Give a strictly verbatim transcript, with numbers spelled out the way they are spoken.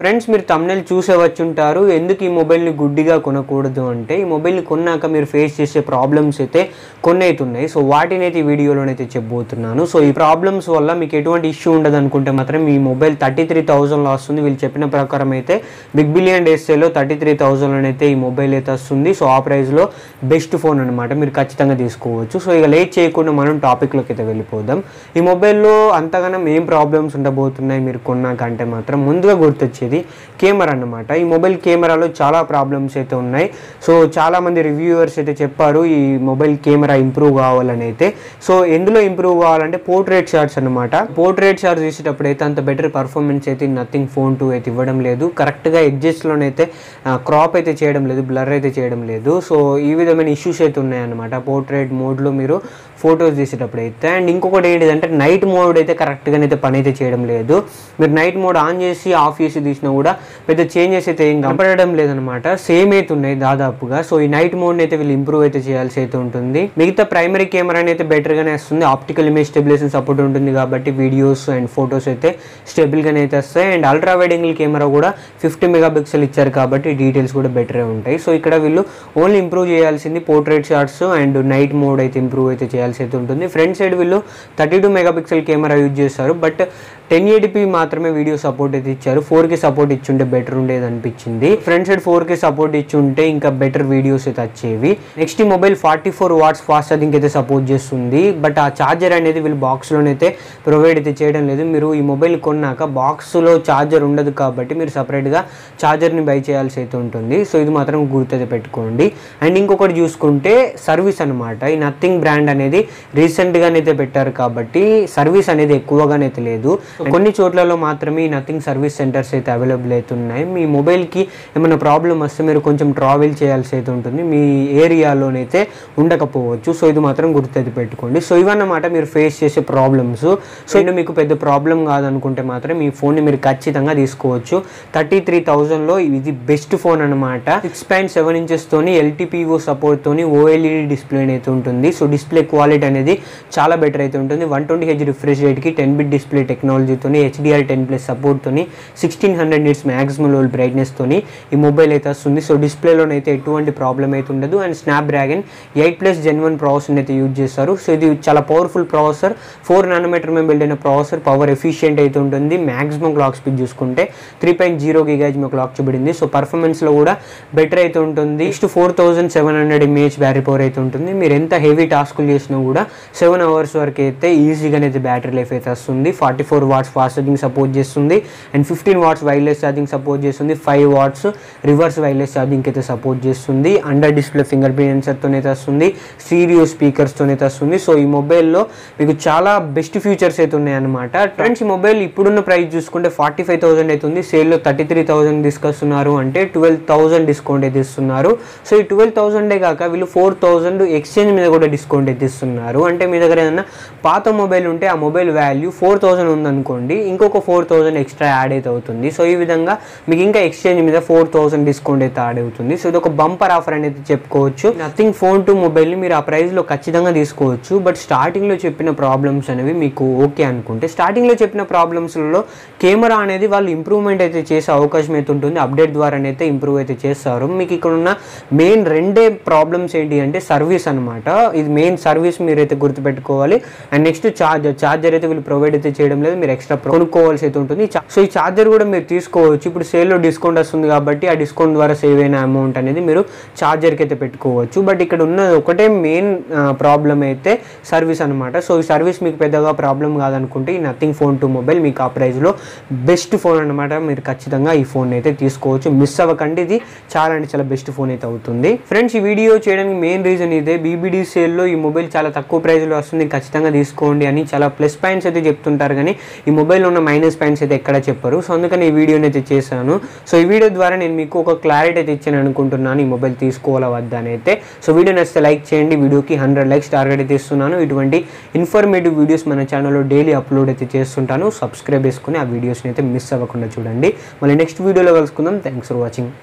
Friends मेरे thumbnail चूसे वच्चुंटारू एंदुकु ई मोबाइल नी गुड्डिगा कोनकूडदु अंटे ई मोबाइल नी कोन्नाक मीरू फेस चेसे प्रॉब्लम्स अयिते कोन्नि उन्नायि सो वाटिनि अयिते वीडियोलोने अयिते चेप्पोबोतुन्नानु। सो ई प्रॉब्लम्स वल्ल मीकु एटुवंटि इश्यू उंडदु अनुकुंटे मात्रम ई मोबाइल थर्टी थ्री थाउज़ेंड लो वस्तुंदि వీళ్ళు చెప్పిన ప్రకారం అయితే బిగ్ బిలియన్ డేస్ లో थर्टी थ्री थाउज़ेंड లోనే అయితే ఈ మొబైల్ అయితే వస్తుంది। సో ఆ ప్రైస్ లో బెస్ట్ ఫోన్ అన్నమాట, మీరు ఖచ్చితంగా తీసుకోవచ్చు। సో ఇక లేట్ చేయకుండా మనం టాపిక్ లోకి అయితే వెళ్ళిపోదాం। ఈ మొబైల్ లో అంతగానం ఏం ప్రాబ్లమ్స్ ఉండబోతున్నాయి మీరు కొన్నాకంటే మాత్రం ముందుగా గుర్తొచ్చేది కెమెరా అన్నమాట। ఈ మొబైల్ కెమెరాలో చాలా ప్రాబ్లమ్స్ అయితే ఉన్నాయి। సో చాలా మంది రివ్యూవర్స్ అయితే చెప్పారు ఈ మొబైల్ కెమెరా ఇంప్రూవ్ కావాలని అయితే। సో ఎందులో ఇంప్రూవ్ కావాలంటే పోర్ట్రేట్ షాట్స్ అన్నమాట। పోర్ట్రేట్ షాట్స్ తీసేటప్పుడు అయితే అంత బెటర్ పర్ఫార్మెన్స్ అయితే నథింగ్ ఫోన్ టూ అయితే ఇవ్వడం లేదు। కరెక్ట్గా ఎడ్జెస్లోనైతే క్రాప్ అయితే చేయడం లేదు, బ్లర్ అయితే చేయడం లేదు। సో ఈ విధమైన ఇష్యూస్ అయితే ఉన్నాయన్నమాట పోర్ట్రేట్ మోడ్లో మీరు ఫొటోస్ తీసేటప్పుడు అయితే। అండ్ ఇంకొకటి ఏంటిదంటే నైట్ మోడ్ అయితే కరెక్ట్గానైతే పని అయితే చేయడం లేదు। మీరు నైట్ మోడ్ ఆన్ చేసి ఆఫ్ చేసి తీసినా కూడా పెద్ద చేంజెస్ అయితే ఏం కనపడడం లేదనమాట, సేమ్ అయితే ఉన్నాయి దాదాపుగా। సో ఈ నైట్ మోడ్ని అయితే వీళ్ళు ఇంప్రూవ్ అయితే చేయాల్సి అయితే ఉంటుంది। మిగతా ప్రైమరీ కెమెరాని అయితే బెటర్గానే వస్తుంది, ఆప్టికల్ ఇమేజ్ స్టెబిలైజేషన్ సపోర్ట్ ఉంటుంది కాబట్టి వీడియోస్ అండ్ ఫొటోస్ అయితే స్టెబుల్గానే అయితే వస్తాయి। And ultra wide angle camera కూడా ఫిఫ్టీ మెగా పిక్సెల్ ఇచ్చారు కాబట్టి డీటెయిల్స్ కూడా బెటరే ఉంటాయి। సో ఇక్కడ వీళ్ళు ఓన్లీ ఇంప్రూవ్ చేయాల్సింది portrait shots and night mode అయితే ఇంప్రూవ్ అయితే చేయాల్సి అయితే ఉంటుంది। ఫ్రంట్ సైడ్ వీళ్ళు thirty two mega pixel camera use చేస్తారు, బట్ టెన్ ఎయిటీపీ మాత్రమే వీడియో సపోర్ట్ అయితే ఇచ్చారు। ఫోర్ కే సపోర్ట్ ఇచ్చుంటే బెటర్ ఉండేది అనిపించింది। Front side four K support ఇచ్చుంటే ఇంకా బెటర్ వీడియోస్ అయితే వచ్చేవి। నెక్స్ట్ ఈ mobile forty four watts fast charging అయితే సపోర్ట్ చేస్తుంది, బట్ ఆ ఛార్జర్ అనేది వీళ్ళు బాక్స్లోనైతే ప్రొవైడ్ అయితే చేయడం లేదు। మీరు ఈ మొబైల్ కొన్నాక బాక్స్లో ఛార్జర్ ఉండదు కాబట్టి మీరు సపరేట్గా ఛార్జర్ని బై చేయాల్సి అయితే ఉంటుంది। సో ఇది మాత్రం గుర్తు పెట్టుకోండి। అండ్ ఇంకొకటి చూసుకుంటే సర్వీస్ అనమాట। ఈ నథింగ్ బ్రాండ్ అనేది రీసెంట్గానైతే పెట్టారు కాబట్టి సర్వీస్ అనేది ఎక్కువగానైతే లేదు, కొన్ని చోట్లలో మాత్రమే ఈ నథింగ్ సర్వీస్ సెంటర్స్ అయితే అవైలబుల్ అవుతున్నాయి। మీ మొబైల్కి ఏమైనా ప్రాబ్లం వస్తే మీరు కొంచెం ట్రావెల్ చేయాల్సి అయితే ఉంటుంది, మీ ఏరియాలోనైతే ఉండకపోవచ్చు। సో ఇది మాత్రం గుర్తు పెట్టుకోండి। సో ఇవన్నమాట మీరు ఫేస్ చేసే ప్రాబ్లమ్స్। సో ఇది మీకు పెద్ద ప్రాబ్లం కాదనుకుంటే మాత్రం ఈ ఫోన్ని మీరు ఖచ్చితంగా తీసుకోవచ్చు। థర్టీ త్రీ థౌజండ్లో ఇది బెస్ట్ ఫోన్ అనమాట। సిక్స్ పాయింట్ సెవెన్ ఇంచెస్తోని ఎల్టీపీఓ సపోర్ట్తోని ఓఎల్ఈడి డిస్ప్లే అయితే ఉంటుంది। సో డిస్ప్లే క్వాలిటీ అనేది చాలా బెటర్ అయితే ఉంటుంది। వన్ ట్వంటీ హెచ్ రిఫ్రెష్ రేట్కి టెన్ బిట్ డిస్ప్లే టెక్నాలజీతోని హెచ్డిఆర్ టెన్ ప్లస్ సపోర్ట్తోని సిక్స్టీన్ హండ్రెడ్ నిట్స్ మ్యాక్సిమం లోల్ బ్రైట్నెస్తోని ఈ మొబైల్ అయితే వస్తుంది। సో డిస్ప్లేలోనైతే ఎటువంటి ప్రాబ్లం అయితే ఉండదు। And Snapdragon eight plus gen one ప్రాసెసర్ని అయితే యూజ్ చేస్తారు। సో ఇది చాలా పవర్ఫుల్ ప్రాసెసర్, ఫోర్ నానోమీటర్ మేము బిల్డ్ అయిన ప్రాసెసర్, పవర్ ఎఫిషియంట్ అయితే ఉంటుంది। మ్యాక్సిమం క్లాక్ స్పీడ్ చూసుకుంటే త్రీ పాయింట్ జీరో గిగాజ్ మీకు క్లాక్ చూపడింది। సో పర్ఫార్మెన్స్లో కూడా బెటర్ అయితే ఉంటుంది। Next four thousand seven hundred mAh battery power అయితే ఉంటుంది। మీరు ఎంత హెవీ టాస్కులు చేసినా కూడా సెవెన్ అవర్స్ వరకు అయితే ఈజీగానే అయితే బ్యాటరీ లైఫ్ అయితే వస్తుంది। Forty four watts fast charging support చేస్తుంది and fifteen watts wireless charging support చేస్తుంది, five watts reverse wireless charging అయితే సపోర్ట్ చేస్తుంది, అండర్ డిస్ప్లే ఫింగర్ ప్రింట్ సెన్సర్తోనే వస్తుంది, స్టీరియో స్పీకర్స్తోనే వస్తుంది। సో ఈ మొబైల్లో మీకు చాలా బెస్ట్ ఫీచర్స్ అయితే ఉన్నాయన్నమాట। ఫ్రెండ్స్ ఈ మొబైల్ ఇప్పుడున్న ప్రైస్ చూసుకుంటే ఫార్టీ ఫైవ్ థౌసండ్ అయితే ఉంది, సేల్లో థర్టీ త్రీ థౌసండ్ తీసుకొస్తున్నారు అంటే ట్వెల్వ్ థౌసండ్ డిస్కౌంట్ అయితే ఇస్తున్నారు। సో ఈ ట్వెల్వ్ థౌసండే కాక వీళ్ళు ఫోర్ థౌసండ్ ఎక్స్చేంజ్ మీద కూడా డిస్కౌంట్ అయితే ఇస్తున్నారు। అంటే మీ దగ్గర ఏదైనా పాత మొబైల్ ఉంటే ఆ మొబైల్ వాల్యూ ఫోర్ థౌసండ్ ఉందనుకోండి, ఇంకొక ఫోర్ థౌసండ్ ఎక్స్ట్రా యాడ్ అయితే అవుతుంది। సో ఈ విధంగా మీకు ఇంకా ఎక్స్చేంజ్ మీద ఫోర్ థౌసండ్ డిస్కౌంట్ అయితే యాడ్ అవుతుంది। సో ఇది ఒక బంపర్ ఆఫర్ అనేది చెప్పుకోవచ్చు। నథింగ్ ఫోన్ టూ మొబైల్ని మీరు ఆ ప్రైస్లో ఖచ్చితంగా తీసుకోవచ్చు, బట్ స్టార్టింగ్లో చెప్పిన ప్రాబ్లమ్స్ అనేవి మీకు ఓకే అనుకుంటే స్టార్టింగ్లో చెప్పిన ప్రాబ్లమ్స్లో కెమెరా అనేది వాళ్ళు ఇంప్రూవ్మెంట్ అయితే చేసే అవకాశం అయితే ఉంటుంది, అప్డేట్ ద్వారానైతే ఇంప్రూవ్ అయితే చేస్తారు। మీకు ఇక్కడ ఉన్న మెయిన్ రెండే ప్రాబ్లమ్స్ ఏంటి అంటే సర్వీస్ అనమాట, ఇది మెయిన్ సర్వీస్ మీరైతే గుర్తుపెట్టుకోవాలి। అండ్ నెక్స్ట్ ఛార్జర్ ఛార్జర్ అయితే వీళ్ళు ప్రొవైడ్ అయితే చేయడం లేదు, మీరు ఎక్స్ట్రా కొనుక్కోవాల్సి అయితే ఉంటుంది। సో ఈ ఛార్జర్ కూడా మీరు తీసుకోవచ్చు, ఇప్పుడు సేల్లో డిస్కౌంట్ వస్తుంది కాబట్టి ఆ డిస్కౌంట్ ద్వారా సేవ్ అయిన అమౌంట్ అనేది మీరు ఛార్జర్కి అయితే పెట్టుకోవచ్చు। బట్ ఇక్కడ ఉన్న ఒకటే మెయిన్ ప్రాబ్లం అయితే సర్వీస్ అనమాట। సో ఈ సర్వీస్ మీకు పెద్దగా ప్రాబ్లం కాదనుకుంటే ఈ నథింగ్ ఫోన్ టూ మొబైల్ మీకు ఆ ప్రైస్లో బెస్ట్ ఫోన్ అనమాట, మీరు ఖచ్చితంగా ఈ ఫోన్ అయితే తీసుకోవచ్చు, మిస్ అవ్వకండి। ఇది చాలా అంటే చాలా బెస్ట్ ఫోన్ అయితే అవుతుంది। ఫ్రెండ్స్ ఈ వీడియో చేయడానికి మెయిన్ రీజన్ ఇదే, బీబీడీ సేల్లో ఈ మొబైల్ చాలా తక్కువ ప్రైస్లో వస్తుంది, ఖచ్చితంగా తీసుకోండి అని చాలా ప్లస్ పాయింట్స్ అయితే చెప్తుంటారు, కానీ ఈ మొబైల్లో ఉన్న మైనస్ పాయింట్స్ అయితే ఎక్కడ చెప్పరు। సో అందుకని ఈ వీడియోని అయితే చేశాను। సో ఈ వీడియో ద్వారా నేను మీకు ఒక క్లారిటీ అయితే ఇచ్చాను అనుకుంటున్నాను, ఈ మొబైల్ తీసుకోవాలా వద్దా అని అయితే। సో వీడియో నచ్చితే లైక్ చేయండి, వీడియోకి హండ్రెడ్ లైక్స్ టార్గెట్ అయితే ఇస్తున్నాను। ఇటువంటి ఇన్ఫర్మేటివ్ వీడియోస్ మన ఛానల్లో డైలీ అప్లోడ్ అయితే చేస్తుంటాను, సబ్స్క్రైబ్ చేసుకుని ఆ వీడియోస్ని అయితే మిస్ అవ్వకుండా చూడండి। మళ్ళీ నెక్స్ట్ వీడియోలో కలుసుకుందాం। Thanks for watching.